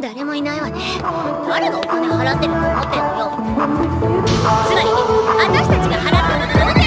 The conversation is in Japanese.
誰もいないわね。誰がお金払ってると思ってんのよ。つまり私たちが払ったのかな。